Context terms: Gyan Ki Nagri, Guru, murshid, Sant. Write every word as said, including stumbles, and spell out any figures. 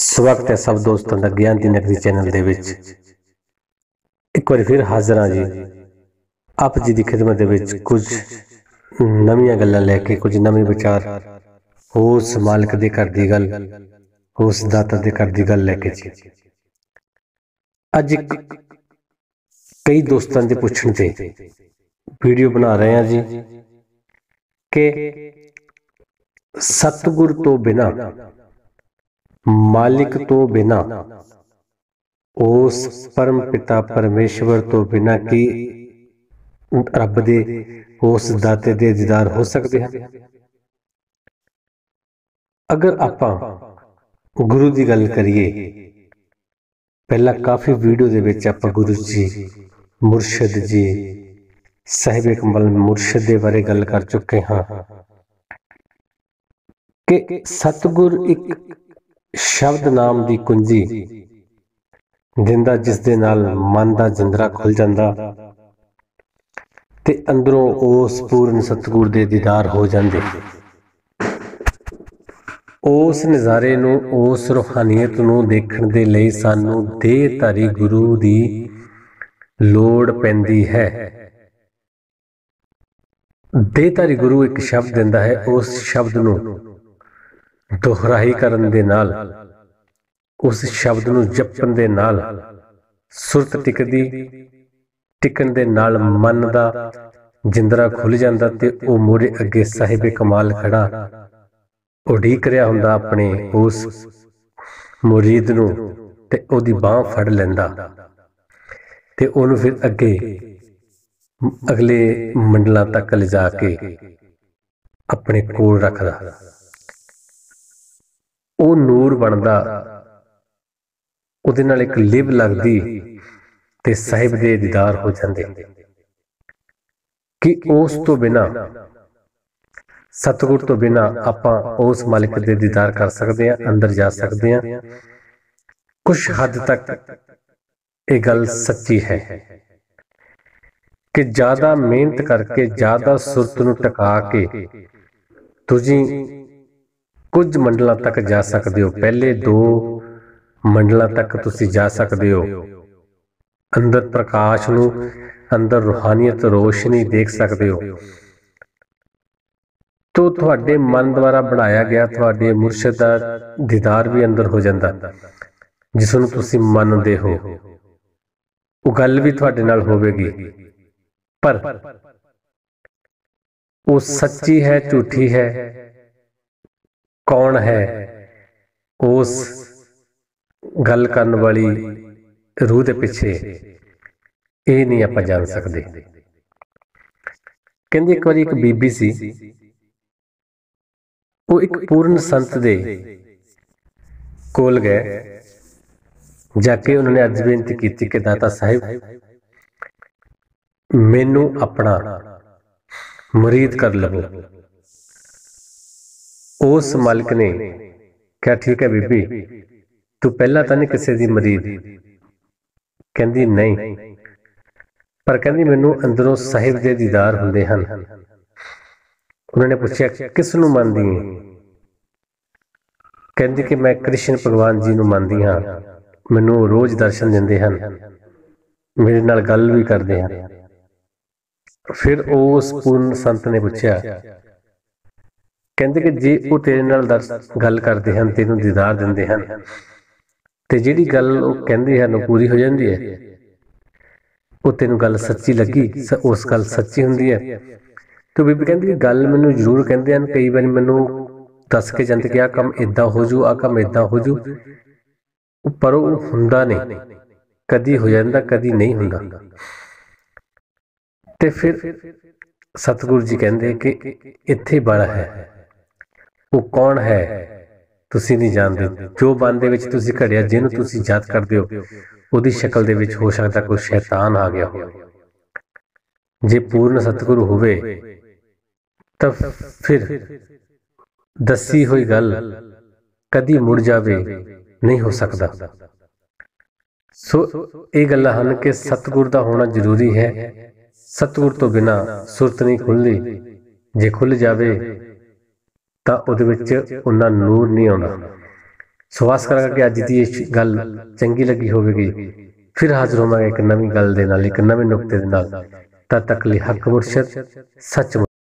स्वागत है सब दोस्तों का ज्ञान की नगरी चैनल दे विच। एक बार फिर हाजिर हाँ जी आप जी की खिदमत दे विच। कुछ नवी गल्लां लेके कुछ नवे विचार उस मालिक दे घर दी गल उस दाता दे घर दी गल लेके जी अज कई दोस्तों के पूछण ते वीडियो बना रहे हैं जी के सतगुर तो बिना मालिक तो बिना उस परम पिता परमेश्वर तो बिना की रब दे उस दाते दे दीदार हो सकते हैं। अगर आप गुरु की गल करिए पहला काफ़ी वीडियो दे विच आप गुरु जी मुर्शद जी साहिब कमल मुर्शद के बारे गल कर चुके हाँ कि सतगुर एक शब्द नाम दी कुंजी दिंदा जिस दे नाल मन दा जिंदरा खुल जांदा ते अंदरों उस पूर्ण सतगुर दे दीदार हो जांदे। उस नज़ारे नूं उस रूहानियत नूं देखण दे लई सानू देहधारी गुरु दी लोड़ पैंदी है। देहधारी गुरु एक शब्द दिंदा है उस शब्द नूं दोहराई करन दे नाल उस शब्द नूं जपन दे नाल सुरत टिकदी टिकन दे नाल मन दा जिंदरा खुल जांदा ते ओ मोरे अगे साहिब कमाल खड़ा उडीक रहा हुंदा अपने उस मुरीद नूं ते ओदी बाह फड़ लैंदा ते ओनूं फिर अगे अगले मंडलां तक लिजा के अपने कोल रखदा। ਉਹ ਨੂਰ ਬਣਦਾ ਉਹਦੇ ਨਾਲ ਇੱਕ ਲਿਵ ਲੱਗਦੀ ਤੇ ਸਾਹਿਬ ਦੇ ਦੀਦਾਰ ਹੋ ਜਾਂਦੇ ਕਿ ਉਸ ਤੋਂ ਬਿਨਾ ਸਤਿਗੁਰ ਤੋਂ ਬਿਨਾ ਆਪਾਂ ਉਸ ਮਾਲਕ ਦੇ ਦੀਦਾਰ ਕਰ ਸਕਦੇ ਹਾਂ ਅੰਦਰ ਜਾ ਸਕਦੇ ਹਾਂ। ਕੁਛ ਹੱਦ ਤੱਕ ਇਹ ਗੱਲ ਸੱਚੀ ਹੈ ਕਿ ਜ਼ਿਆਦਾ ਮਿਹਨਤ ਕਰਕੇ ਜ਼ਿਆਦਾ ਸੁਰਤ ਨੂੰ ਟਿਕਾ ਕੇ ਤੁਸੀਂ कुछ मंडलों तक जा सकते हो। पहले दो मंडलों तक तुसी जा सकते हो अंदर प्रकाश नू अंदर रूहानियत रोशनी देख सकते हो। तो तुहाडे मन द्वारा बनाया गया तुहाडे मुर्शद दा दीदार भी अंदर हो जाता जिसनू तुसी मनदे हो। वो गल भी तुहाडे नाल होवेगी पर वो सच्ची है झूठी है कौन है उस गल करन वाली रूह दे पिछे ये नहीं आप जान सकते। कहंदी एक बार एक बीबी सी वो एक पूर्ण संत दे कोल गए जाके उन्होंने अर्ज बेनती की कि दाता साहिब मैनू अपना मुरीद कर लवो। उस मालिक ने क्या ठीक है बीबी तू पहला तो नहीं किसी की मरीद कहती नहीं पर कहती मैनू अंदरों साहिब के दीदार होंगे हैं। उन्होंने पूछा किसनू मानती है कहती कि मैं कृष्ण भगवान जी को मानती हाँ मैनू रोज़ दर्शन देंदे हैं मेरे नाल गल भी करते हैं। फिर उस पूर्ण संत ने पूछा कहते कि जे वो तेरे नाल गल करते हैं तेनों दीदार देंदे हैं ते जिहड़ी गल वो कहंदे हैं पूरी हो जाती है वो तेनों गल सच्ची लगी स उस गल सच्ची हुंदी है। तो बीबी कहती गल मैनूं जरूर कहंदे हैं कई बार मैनूं दस के जांदे कि आ काम इदां हो जू आ काम इदां हो जू पर वो हुंदा नहीं कदी हो जांदा कदी नहीं हुंदा। ते फिर सतगुरु जी कहंदे कि इत्थे बड़ा है वो कौन है तुसी नहीं जानते जो बन दे विच तुसी घड़िया जिन्हों तुसी याद करते हो उहदी शकल दे विच हो सकता कोई शैतान आ गया हो। जे पूर्ण सतगुरु होवे तब फिर दसी हुई गल कदी मुड़ जावे नहीं हो सकता। सो ये गल्लां हन कि सतगुर दा होना जरूरी है। सतगुर तो बिना सुरत नहीं खुलदी जे खुल जावे तो उहदे विच उन्ना नूर नहीं आउंदा। सवास कराकर के अज्ज दी गल चंगी लगी होगी फिर हाजिर होवांगे एक नवीं गल दे नाल, एक नवें नुक्ते दे नाल। तद तक लई हक मुर्शद सच।